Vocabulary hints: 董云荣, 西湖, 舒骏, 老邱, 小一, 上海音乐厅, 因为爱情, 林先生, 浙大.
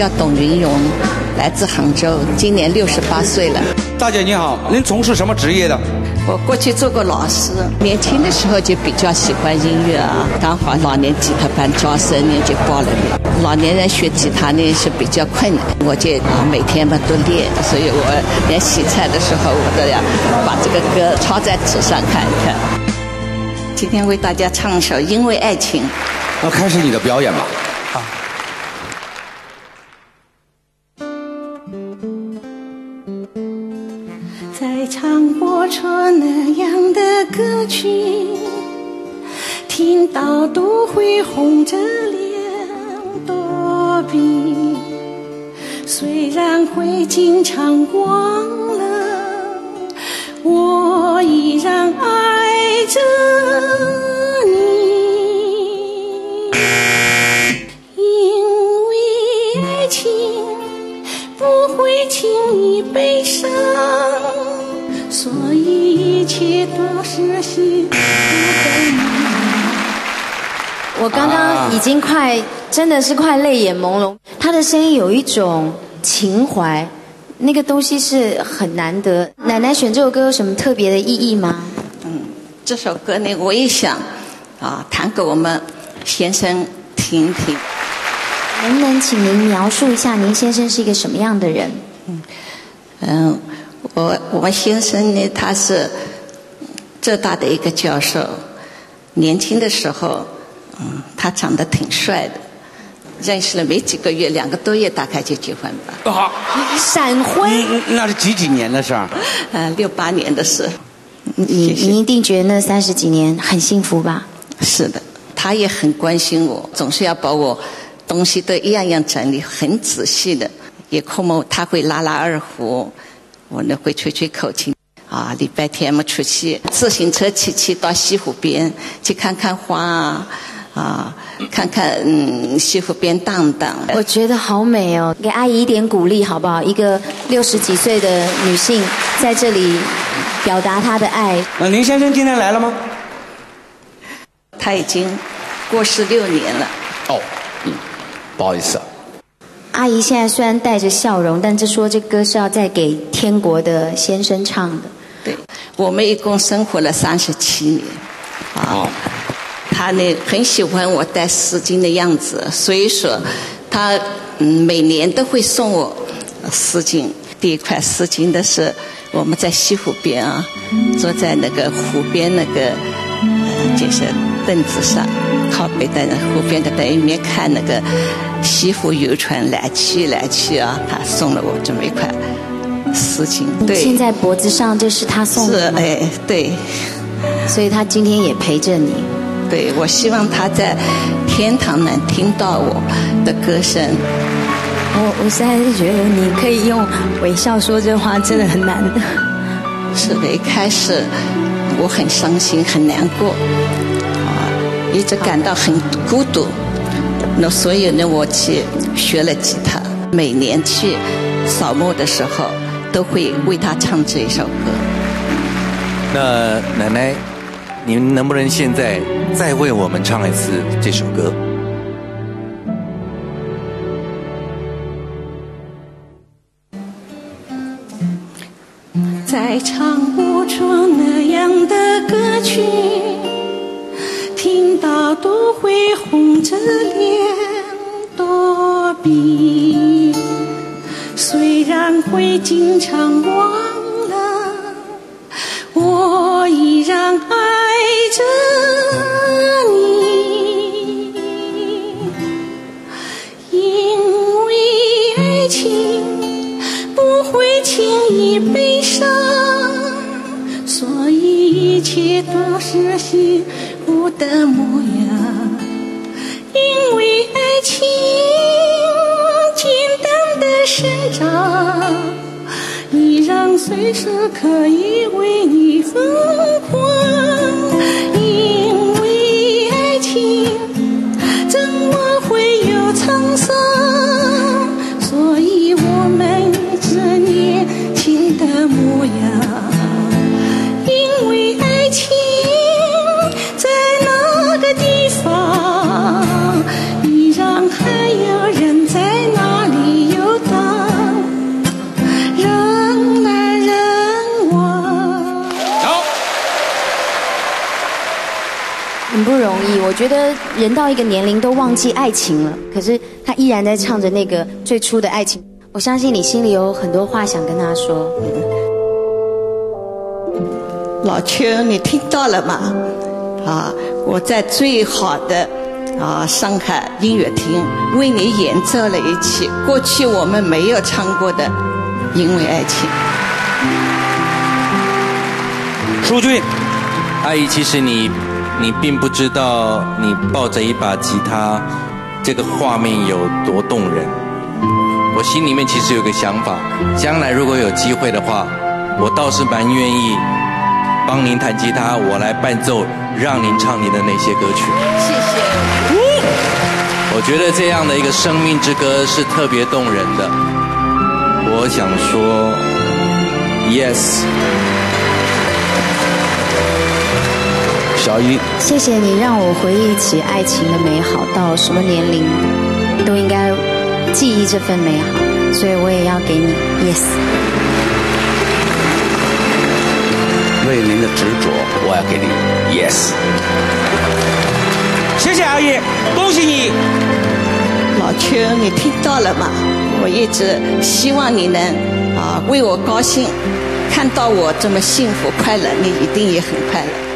叫董云荣，来自杭州，今年68岁了。大姐你好，您从事什么职业的？我过去做过老师，年轻的时候就比较喜欢音乐啊。刚好老年吉他班招生呢，就报了名。老年人学吉他呢是比较困难，我就每天嘛都练，所以我连洗菜的时候我都要把这个歌抄在纸上看一看。今天为大家唱一首《因为爱情》。那开始你的表演吧。好。再唱不出那样的歌曲，听到都会红着脸躲避。虽然会经常忘了，我依然爱着你。因为爱情不会轻易悲伤，所以一切都是幸福的。我刚刚已经真的是快泪眼朦胧。他的声音有一种情怀，那个东西是很难得。奶奶选这首歌有什么特别的意义吗？这首歌呢，我也想弹给我们先生听一听。能不能请您描述一下您先生是一个什么样的人？我先生呢，他是浙大的一个教授。年轻的时候，他长得挺帅的。认识了没几个月，2个多月大概就结婚吧。啊，闪婚？那是几年的事儿？68年的事。你一定觉得那30几年很幸福吧？是的，他也很关心我，总是要把我东西都一样整理，很仔细的。有空嘛，他会拉二胡，我呢会吹口琴。礼拜天嘛出去自行车骑到西湖边去看看花看看西湖边荡荡。我觉得好美哦，给阿姨一点鼓励好不好？一个60几岁的女性在这里表达她的爱。林先生今天来了吗？他已经过世6年了。不好意思。阿姨现在虽然带着笑容，但是说这歌是要再给天国的先生唱的。对，我们一共生活了37年。他呢很喜欢我戴丝巾的样子，所以说他每年都会送我丝巾。第一块丝巾的是我们在西湖边坐在那个湖边那个就是凳子上，靠背在湖边的一面看那个西湖游船来去他送了我这么一块丝巾。对，现在脖子上这是他送的。对，所以他今天也陪着你。对，我希望他在天堂能听到我的歌声。我实在是觉得你可以用微笑说这话真的很难的。是的，一开始我很伤心很难过，一直感到很孤独。那所以呢，我去学了吉他，每年去扫墓的时候都会为他唱这一首歌。那奶奶，您能不能现在再为我们唱一次这首歌？再唱不出那样的歌曲，听到都会红着脸躲避。虽然会经常忘了，我依然爱着你。因为爱情不会轻易悲伤，所以一切都是幸福的模样。因为爱情简单的生长，依然随时可以为你疯狂。因为爱情怎么会有沧桑，所以我们一直年轻的模样。依然还有人在那里。我觉得人到一个年龄都忘记爱情了，可是他依然在唱着那个最初的爱情。我相信你心里有很多话想跟他说。老邱，你听到了吗？啊，我在最好的上海音乐厅为你演奏了一曲过去我们没有唱过的《因为爱情》。舒骏，阿姨，其实你并不知道你抱着一把吉他，这个画面有多动人。我心里面其实有个想法，将来如果有机会的话，我倒是蛮愿意帮您弹吉他，我来伴奏，让您唱您的那些歌曲。谢谢。我觉得这样的一个生命之歌是特别动人的。我想说 ，Yes。小一，谢谢你让我回忆起爱情的美好，到什么年龄都应该记忆这份美好，所以我也要给你 Yes。 为您的执着，我要给你 Yes。 谢谢阿姨，恭喜你。老邱，你听到了吗？我一直希望你能为我高兴，看到我这么幸福快乐，你一定也很快乐。